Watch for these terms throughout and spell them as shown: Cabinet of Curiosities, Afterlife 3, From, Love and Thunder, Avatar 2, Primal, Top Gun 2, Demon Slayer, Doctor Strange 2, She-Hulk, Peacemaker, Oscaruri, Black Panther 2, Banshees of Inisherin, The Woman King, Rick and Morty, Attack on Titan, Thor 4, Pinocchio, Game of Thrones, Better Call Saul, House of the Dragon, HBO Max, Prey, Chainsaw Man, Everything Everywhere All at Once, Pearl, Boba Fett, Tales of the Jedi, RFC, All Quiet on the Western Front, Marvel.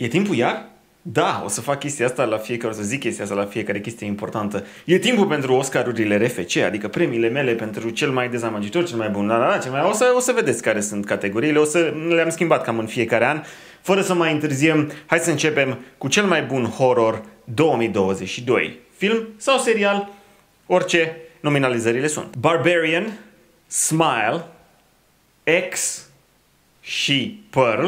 E timpul iar? Da, o să fac chestia asta la fiecare, o să zic chestia asta la fiecare chestie importantă. E timpul pentru Oscarurile RFC, adică premiile mele pentru cel mai dezamăgitor, cel mai bun, cel mai... O să vedeți care sunt categoriile, le-am schimbat cam în fiecare an. Fără să mai întârziem, hai să începem cu cel mai bun horror 2022. Film sau serial, orice, nominalizările sunt. Barbarian, Smile, X și Pearl.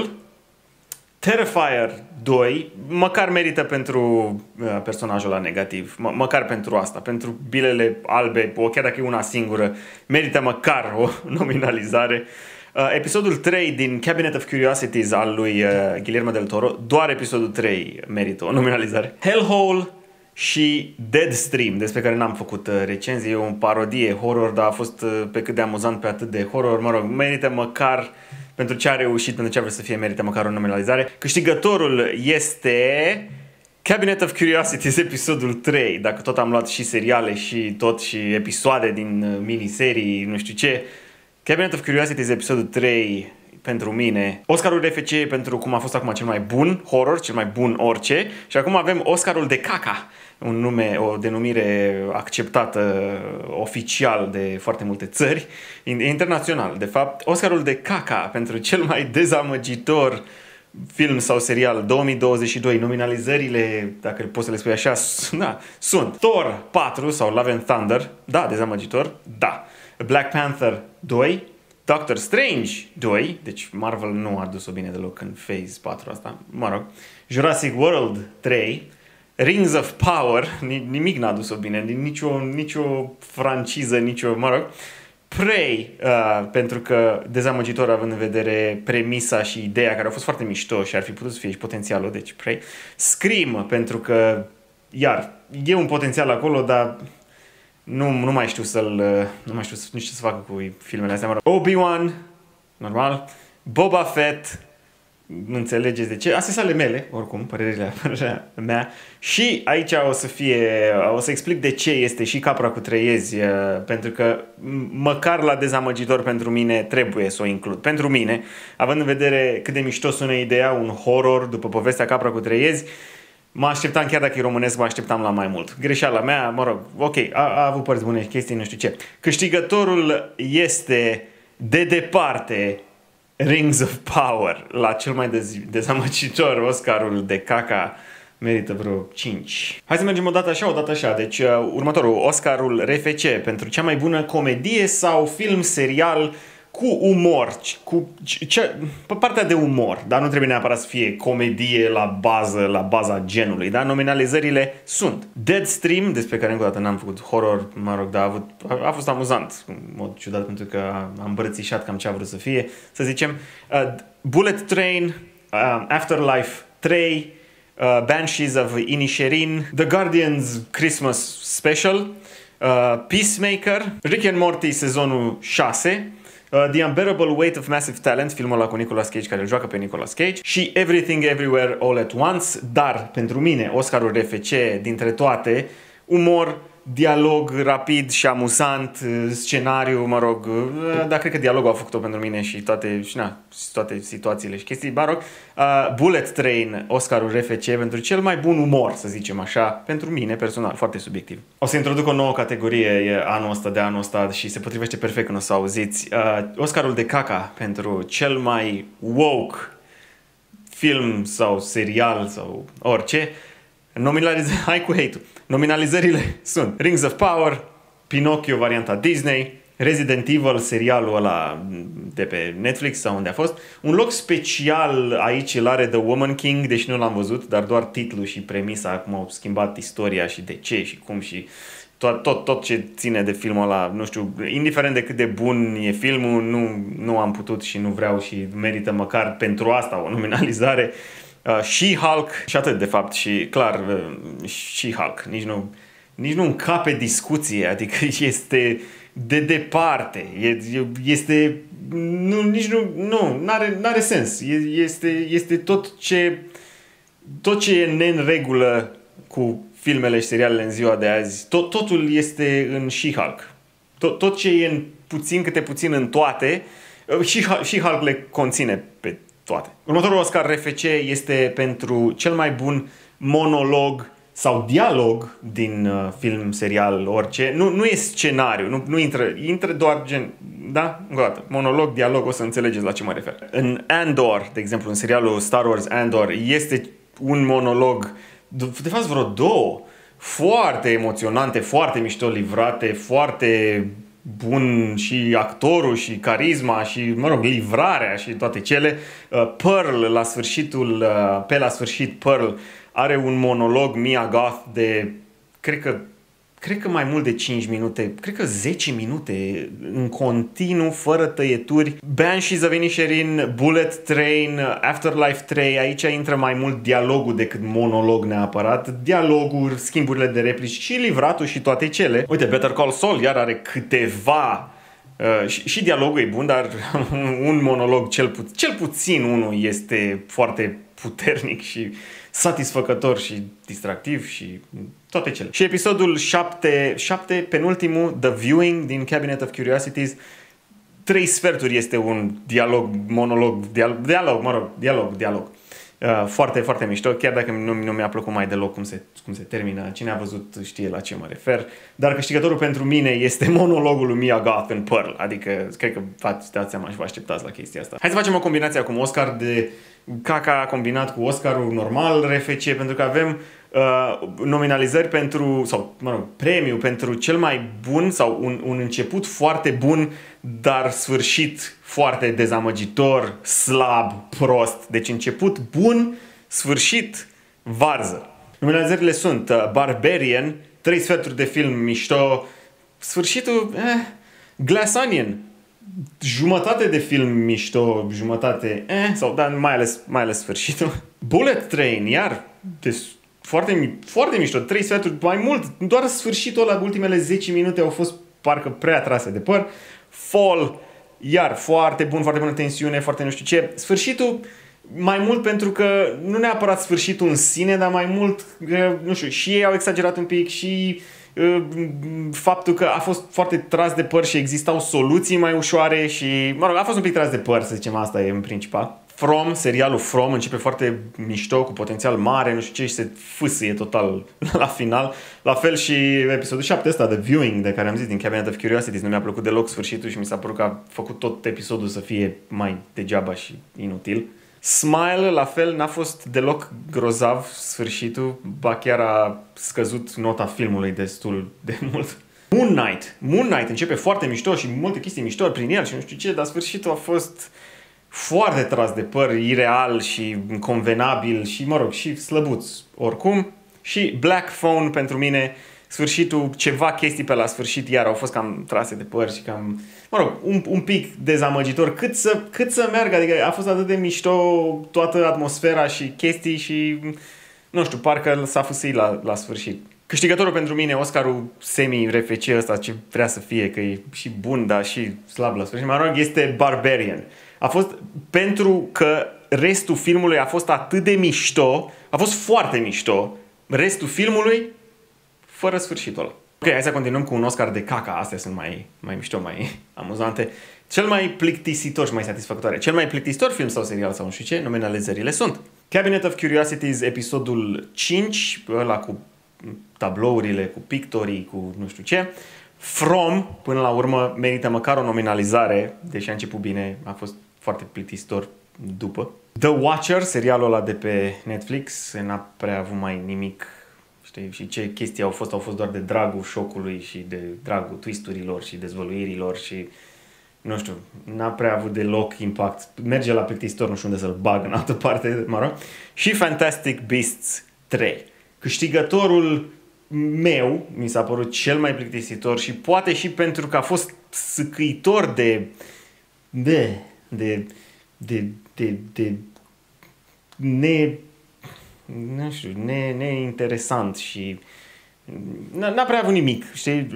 Terrifier 2, măcar merită pentru personajul la negativ, măcar pentru asta, pentru bilele albe, chiar dacă e una singură, merită măcar o nominalizare. Episodul 3 din Cabinet of Curiosities al lui Guillermo del Toro, doar episodul 3 merită o nominalizare. Hellhole și Deadstream, despre care n-am făcut recenzii, e o parodie horror, dar a fost pe cât de amuzant, pe atât de horror, mă rog, merită măcar... Pentru ce a reușit, pentru ce a vrut să fie, merită măcar o nominalizare. Câștigătorul este Cabinet of Curiosities, episodul 3. Dacă tot am luat și seriale și tot și episoade din miniserii, nu știu ce. Cabinet of Curiosities, episodul 3 pentru mine. Oscarul RFC pentru cum a fost acum cel mai bun horror, cel mai bun orice. Și acum avem Oscarul de caca. Un nume, o denumire acceptată oficial de foarte multe țări, internațional, de fapt. Oscarul de caca pentru cel mai dezamăgitor film sau serial 2022. Nominalizările, dacă poți să le spui așa, sunt Thor 4 sau Love and Thunder, da, dezamăgitor, da. Black Panther 2, Doctor Strange 2, deci Marvel nu a dus-o bine deloc în Phase 4 asta, mă rog. Jurassic World 3, Rings of Power, nimic n-a dus-o bine, nicio franciză, nicio, mă rog. Prey, pentru că dezamăgitor având în vedere premisa și ideea care a fost foarte mișto și ar fi putut să fie și potențialul, deci Prey. Scream, pentru că, iar, e un potențial acolo, dar nu mai știu nu știu ce să fac cu filmele astea, mă rog. Obi-Wan, normal, Boba Fett, înțelegeți de ce? Astea sunt ale mele, oricum, părerea mea. Și aici o să explic de ce este și Capra cu trei iezi, pentru că măcar la dezamăgitor pentru mine trebuie să o includ. Pentru mine, având în vedere cât de mișto sună ideea, un horror după povestea Capra cu trei iezi, mă așteptam, chiar dacă e românesc, mă așteptam la mai mult. Greșeala mea, mă rog, ok, a avut părți bune chestii, nu știu ce. Câștigătorul este, de departe, Rings of Power. La cel mai dezamăgitor, Oscarul de caca merită vreo 5. Hai să mergem o dată așa. Deci următorul, Oscarul RFC pentru cea mai bună comedie sau film serial cu umor, pe partea de umor, dar nu trebuie neapărat să fie comedie la baza genului, dar nominalizările sunt Deadstream, despre care încă o dată n-am făcut horror, mă rog, dar a fost amuzant, în mod ciudat, pentru că am îmbrățișat cam ce a vrut să fie, să zicem. Bullet Train, Afterlife 3, Banshees of Inisherin, The Guardian's Christmas Special, Peacemaker, Rick and Morty sezonul 6, The Unbearable Weight of Massive Talent, filmul ăla cu Nicolas Cage, care îl joacă pe Nicolas Cage, și Everything Everywhere All at Once, dar pentru mine, Oscarul RFC dintre toate, umor, dialog rapid și amuzant, scenariu, mă rog, dar cred că dialogul a făcut-o pentru mine și toate situațiile și chestii, mă rog. Bullet Train, Oscarul RFC pentru cel mai bun umor, să zicem așa, pentru mine personal, foarte subiectiv. O să introduc o nouă categorie de anul ăsta și se potrivește perfect când o să auziți. Oscarul de caca pentru cel mai woke film sau serial sau orice. Hai cu hate-ul. Nominalizările sunt Rings of Power, Pinocchio varianta Disney, Resident Evil, serialul ăla de pe Netflix sau unde a fost. Un loc special aici îl are The Woman King, deși nu l-am văzut, dar doar titlul și premisa, acum au schimbat istoria și de ce și cum și tot ce ține de filmul ăla, nu știu, indiferent de cât de bun e filmul, nu am putut și nu vreau și merită măcar pentru asta o nominalizare. She-Hulk și atât, de fapt, și clar, She-Hulk nici nu încape discuție, adică este de departe, este n-are sens, este tot ce e neînregulă cu filmele și serialele în ziua de azi, totul este în She-Hulk, tot ce e în puțin câte puțin în toate, She-Hulk le conține pe toate. Următorul Oscar RFC este pentru cel mai bun monolog sau dialog din film, serial, orice. Nu e scenariu, nu intră doar gen, da? Încă o dată, monolog, dialog, o să înțelegeți la ce mă refer. În Andor, de exemplu, în serialul Star Wars Andor, este un monolog, de fapt vreo două, foarte emoționante, foarte mișto livrate, foarte bun și actorul și carisma și, mă rog, livrarea și toate cele. Pearl, pe la sfârșit, Pearl are un monolog, Mia Goth, de, cred că mai mult de 5 minute, cred că 10 minute în continuu, fără tăieturi. Banshees of Inisherin, Bullet Train, Afterlife 3, aici intră mai mult dialogul decât monolog neapărat. Dialoguri, schimburile de replici și livratul și toate cele. Uite, Better Call Saul iar are câteva... și dialogul e bun, dar un monolog, cel puțin unul, este foarte puternic și satisfăcător și distractiv și toate cele. Și episodul 7, penultimul, The Viewing, din Cabinet of Curiosities, 3/4 este un dialog, monolog, dialog. Foarte, foarte mișto, chiar dacă nu mi-a plăcut mai deloc cum se termină. Cine a văzut știe la ce mă refer. Dar câștigătorul pentru mine este monologul lui Mia Goth în Pearl. Adică, cred că dați seama și vă așteptați la chestia asta. Hai să facem o combinație acum. Oscar de caca combinat cu Oscarul normal RFC, pentru că avem nominalizări pentru, sau mă rog, premiu pentru cel mai bun sau un început foarte bun, dar sfârșit foarte dezamăgitor, slab, prost. Deci început bun, sfârșit varză. Nominalizările sunt Barbarian, 3/4 de film mișto, sfârșitul Glass Onion, jumătate de film mișto, jumătate sau da, mai ales sfârșitul. Bullet Train, iar foarte mișto, 3/4, mai mult, doar sfârșitul ăla, ultimele 10 minute au fost parcă prea trase de păr. Fall, iar foarte bun, foarte bună tensiune, foarte nu știu ce. Sfârșitul, mai mult pentru că nu neapărat sfârșitul în sine, dar mai mult, nu știu, și ei au exagerat un pic și faptul că a fost foarte tras de păr și existau soluții mai ușoare și, mă rog, a fost un pic tras de păr, să zicem, asta e în principal. From, serialul From, începe foarte mișto, cu potențial mare, nu știu ce, și se fâsâie total la final. La fel și episodul 7 ăsta, The Viewing, de care am zis, din Cabinet of Curiosities, nu mi-a plăcut deloc sfârșitul și mi s-a părut că a făcut tot episodul să fie mai degeaba și inutil. Smile, la fel, n-a fost deloc grozav sfârșitul, ba chiar a scăzut nota filmului destul de mult. Moon Knight începe foarte mișto și multe chestii mișto prin el și nu știu ce, dar sfârșitul a fost foarte tras de păr, ireal și convenabil și, mă rog, și slăbuț oricum. Și Black Phone pentru mine, sfârșitul, ceva chestii pe la sfârșit iar au fost cam trase de păr și cam, mă rog, un pic dezamăgitor, cât să meargă, adică a fost atât de mișto toată atmosfera și chestii și, nu știu, parcă s-a fusit la sfârșit. Câștigătorul pentru mine, Oscarul semi-RFC ăsta, ce vrea să fie, că e și bun, dar și slab la sfârșit, mă rog, este Barbarian. A fost pentru că restul filmului a fost atât de mișto, a fost foarte mișto, restul filmului fără sfârșitul ăla. Ok, hai să continuăm cu un Oscar de caca, astea sunt mai mișto, mai amuzante. Cel mai plictisitor și mai satisfăcătoare. Cel mai plictisitor film sau serial sau nu știu ce, nominalizările sunt Cabinet of Curiosities, episodul 5, ăla cu tablourile, cu pictorii, cu nu știu ce. From, până la urmă, merită măcar o nominalizare, deși a început bine, a fost foarte plictisitor după. The Watcher, serialul ăla de pe Netflix, n-a prea avut mai nimic, știi, și ce chestii au fost doar de dragul șocului și de dragul twisturilor și dezvăluirilor și, nu știu, n-a prea avut deloc impact. Merge la plictisitor, nu știu unde să-l bag în altă parte, mă rog. Și Fantastic Beasts 3. Câștigătorul meu mi s-a părut cel mai plictisitor și poate și pentru că a fost sâcâitor neinteresant și n-a prea avut nimic, știi?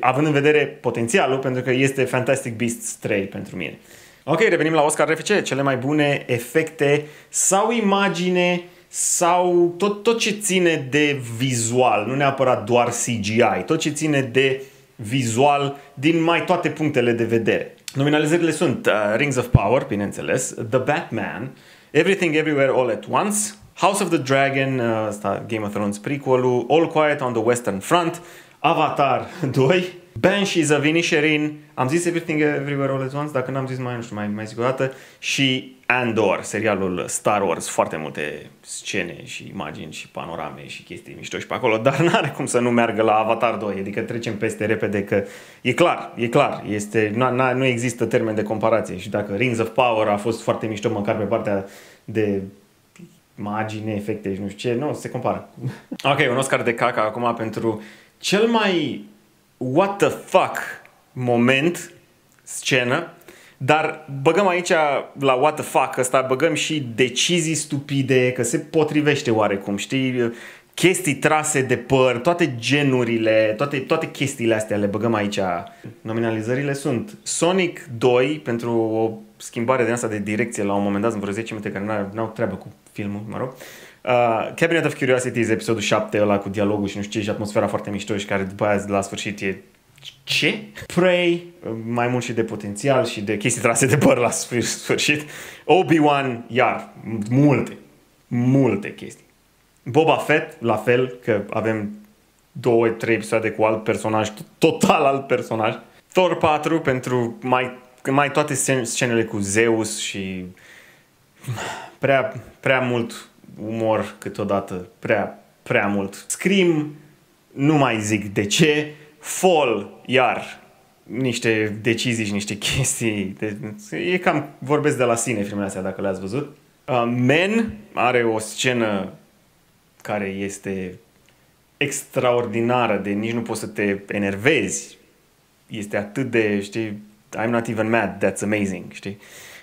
Având în vedere potențialul, pentru că este Fantastic Beasts 3 pentru mine. Ok, revenim la Oscar RFC, cele mai bune efecte sau imagine sau tot ce ține de vizual, nu neapărat doar CGI, tot ce ține de vizual din mai toate punctele de vedere. Nominalizările sunt Rings of Power, bineînțeles, The Batman, Everything Everywhere All at Once, House of the Dragon, Game of Thrones prequel-ul, All Quiet on the Western Front, Avatar 2, Banshees of Inisherin, am zis Everything Everywhere All at Once, dacă n-am zis mai, nu știu, mai zic o dată, și Andor, serialul Star Wars, foarte multe scene și imagini și panorame și chestii mișto și pe acolo, dar n-are cum să nu meargă la Avatar 2, adică trecem peste repede că e clar, este, nu există termen de comparație și dacă Rings of Power a fost foarte mișto măcar pe partea de imagine, efecte și nu știu ce, nu se compară. Ok, un Oscar de caca acum pentru cel mai what the fuck moment, scenă, dar băgăm aici la what the fuck ăsta, băgăm și decizii stupide, că se potrivește oarecum, știi, chestii trase de păr, toate genurile, toate chestiile astea le băgăm aici. Nominalizările sunt Sonic 2 pentru o schimbare de asta de direcție la un moment dat, sunt vreo 10 minute care n-au treabă cu filmul, mă rog. Cabinet of Curiosities, episodul 7, ăla cu dialogul și nu știu ce, și atmosfera foarte mișto și care după aia la sfârșit e... ce? Prey, mai mult și de potențial și de chestii trase de păr la sfârșit. Obi-Wan, iar, multe chestii. Boba Fett, la fel, că avem 2-3 episoade cu alt personaj, total alt personaj. Thor 4, pentru mai toate scenele cu Zeus și... prea mult umor câteodată, prea mult. Scream, nu mai zic de ce. Fall, iar, niște decizii și niște chestii. E cam, vorbesc de la sine filmele astea, dacă le-ați văzut. Men are o scenă care este extraordinară, de nici nu poți să te enervezi. Este atât de, știi, I'm not even mad, that's amazing, știi?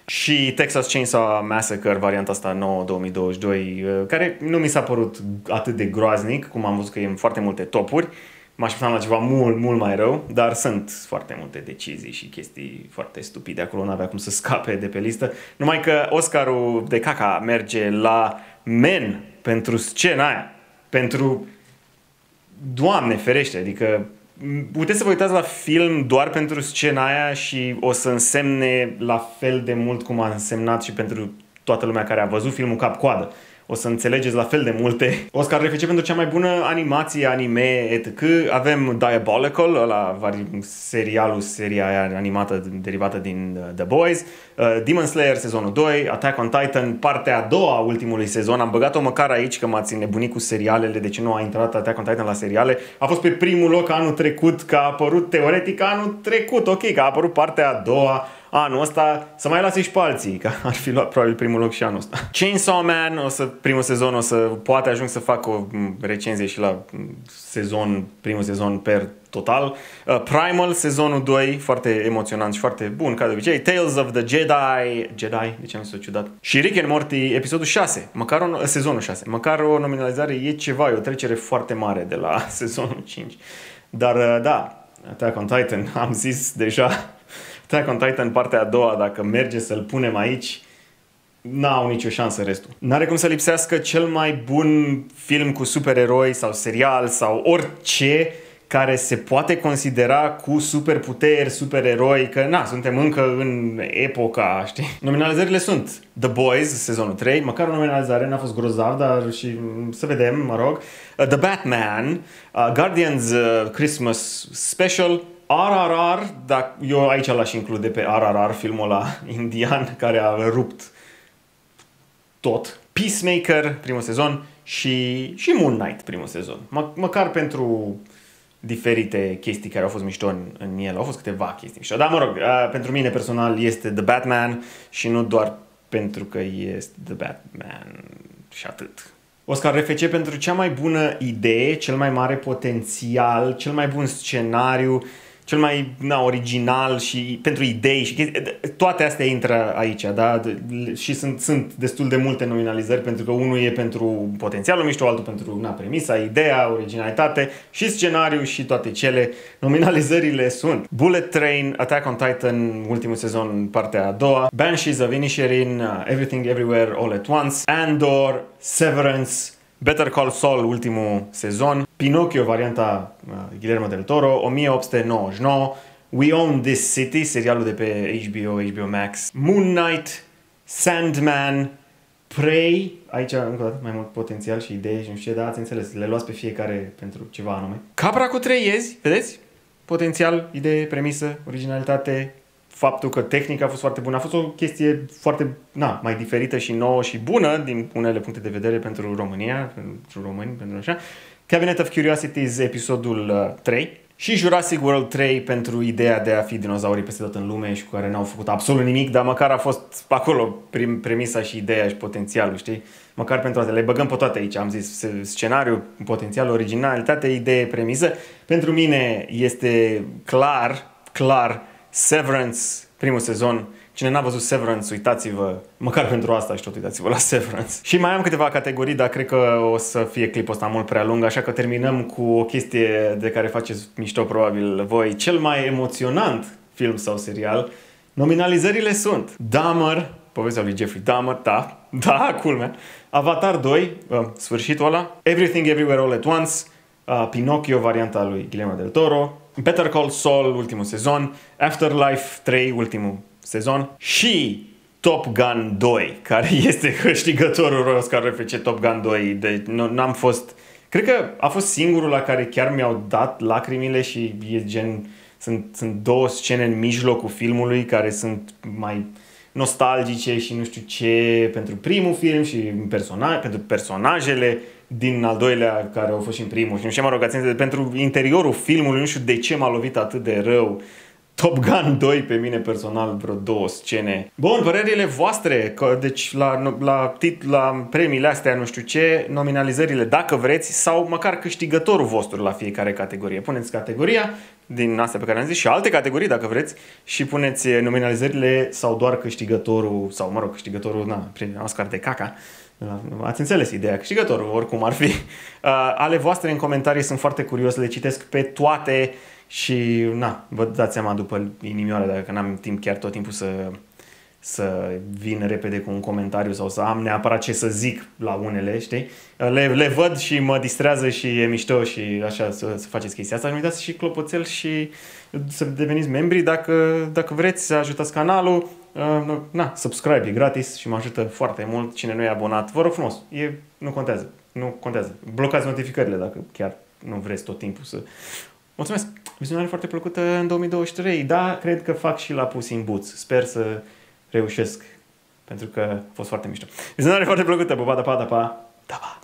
Și Texas Chainsaw Massacre, varianta asta nouă, 2022, care nu mi s-a părut atât de groaznic, cum am văzut că e în foarte multe topuri. M-aș așteptam la ceva mult mai rău, dar sunt foarte multe decizii și chestii foarte stupide acolo, n-avea cum să scape de pe listă. Numai că Oscarul de caca merge la Men pentru scena aia, pentru... Doamne ferește, adică... Puteți să vă uitați la film doar pentru scena aia și o să însemne la fel de mult cum a însemnat și pentru toată lumea care a văzut filmul cap-coadă. O să înțelegeți la fel de multe. Oscar RFC pentru cea mai bună animație, anime, etc. Avem Diabolical, ăla, serialul, seria aia animată derivată din The Boys, Demon Slayer sezonul 2, Attack on Titan, partea a doua a ultimului sezon. Am băgat-o măcar aici că m-ați înnebunit cu serialele, de ce nu a intrat Attack on Titan la seriale. A fost pe primul loc anul trecut, că a apărut teoretic anul trecut, ok, că a apărut partea a doua anul ăsta, să mai lase și pe alții, că ar fi luat probabil primul loc și anul ăsta. Chainsaw Man, primul sezon, o să poate ajung să fac o recenzie și la sezon, primul sezon per total. Primal, sezonul 2, foarte emoționant și foarte bun, ca de obicei. Tales of the Jedi, de ce am zis-o ciudat? Și Rick and Morty, episodul 6, măcar sezonul 6, măcar o nominalizare e ceva, e o trecere foarte mare de la sezonul 5. Dar da, Attack on Titan, am zis deja... Attack on Titan, partea a doua, dacă merge să-l punem aici, n-au nicio șansă restul. N-are cum să lipsească cel mai bun film cu supereroi sau serial sau orice care se poate considera cu superputeri, supereroi, că na, suntem încă în epoca, știi? Nominalizările sunt The Boys, sezonul 3, măcar o nominalizare, n-a fost grozav, dar și să vedem, mă rog. The Batman, Guardians Christmas Special, RRR, dar eu aici l-aș include pe RRR, filmul ăla indian care a rupt tot. Peacemaker, primul sezon, și Moon Knight, primul sezon. Măcar pentru diferite chestii care au fost mișto în el. Au fost câteva chestii mișto. Dar mă rog, pentru mine personal este The Batman și nu doar pentru că este The Batman și atât. Oscar RFC pentru cea mai bună idee, cel mai mare potențial, cel mai bun scenariu, cel mai original și pentru idei și chestii, toate astea intră aici, da? Și sunt destul de multe nominalizări pentru că unul e pentru potențialul mișto, altul pentru premisa, ideea, originalitate și scenariu și toate cele. Nominalizările sunt Bullet Train, Attack on Titan, ultimul sezon, partea a doua, Banshees of Inisherin, Everything Everywhere All at Once, Andor, Severance, Better Call Saul, ultimul sezon, Pinocchio, varianta Guillermo del Toro, 1899, We Own This City, serialul de pe HBO, HBO Max, Moon Knight, Sandman, Prey, aici încă o dată mai mult potențial și idei și nu știu ce, dar ați înțeles, le luați pe fiecare pentru ceva anume. Capra cu trei iezi, vedeți? Potențial, idee, premisă, originalitate, faptul că tehnica a fost foarte bună, a fost o chestie foarte, mai diferită și nouă și bună din unele puncte de vedere pentru România, pentru români, pentru așa. Cabinet of Curiosities, episodul 3. Și Jurassic World 3 pentru ideea de a fi dinozaurii peste tot în lume și cu care n-au făcut absolut nimic, dar măcar a fost acolo premisa și ideea și potențialul, știi? Măcar pentru toate. Le băgăm pe toate aici, am zis scenariu, potențial, originalitate, idee, premisă. Pentru mine este clar, Severance, primul sezon. Cine n-a văzut Severance, uitați-vă, măcar pentru asta și tot uitați-vă la Severance. Și mai am câteva categorii, dar cred că o să fie clipul ăsta mult prea lung, așa că terminăm cu o chestie de care faceți mișto probabil voi. Cel mai emoționant film sau serial, nominalizările sunt Dahmer, povestea lui Jeffrey Dahmer, da, culmea, Avatar 2, sfârșitul ăla, Everything Everywhere All at Once, Pinocchio, varianta lui Guillermo del Toro, Better Call Saul, ultimul sezon, Afterlife 3, ultimul sezon și Top Gun 2, care este câștigătorul Oscar RFC Top Gun 2. Deci n-am fost... Cred că a fost singurul la care chiar mi-au dat lacrimile și e gen... Sunt două scene în mijlocul filmului care sunt mai nostalgice și nu știu ce pentru primul film și pentru personajele din al doilea care au fost și în primul. Și nu știu, mă rog, pentru interiorul filmului, nu știu de ce m-a lovit atât de rău Top Gun 2 pe mine personal, vreo două scene. Bun, părerile voastre, deci la premiile astea, nu știu ce, nominalizările dacă vreți, sau măcar câștigătorul vostru la fiecare categorie. Puneți categoria din astea pe care am zis și alte categorii dacă vreți și puneți nominalizările sau doar câștigătorul, sau mă rog, câștigătorul, Oscar de caca. Ați înțeles ideea, câștigătorul, oricum ar fi. Ale voastre în comentarii, sunt foarte curios, le citesc pe toate. Și, vă dați seama după inimioare, dacă n-am timp chiar tot timpul să vin repede cu un comentariu sau să am neapărat ce să zic la unele, știi? Le văd și mă distrează și e mișto și așa să faceți chestia asta. Nu uitați și clopoțel și să deveniți membri dacă vreți, să ajutați canalul. Subscribe, e gratis și mă ajută foarte mult. Cine nu e abonat, vă rog frumos, nu contează, nu contează. Blocați notificările dacă chiar nu vreți tot timpul să... Mulțumesc! Vizionare foarte plăcută în 2023, da, cred că fac și la Puss in Boots. Sper să reușesc, pentru că a fost foarte mișto. Vizionare foarte plăcută, pa, pa, pa, pa, pa, pa.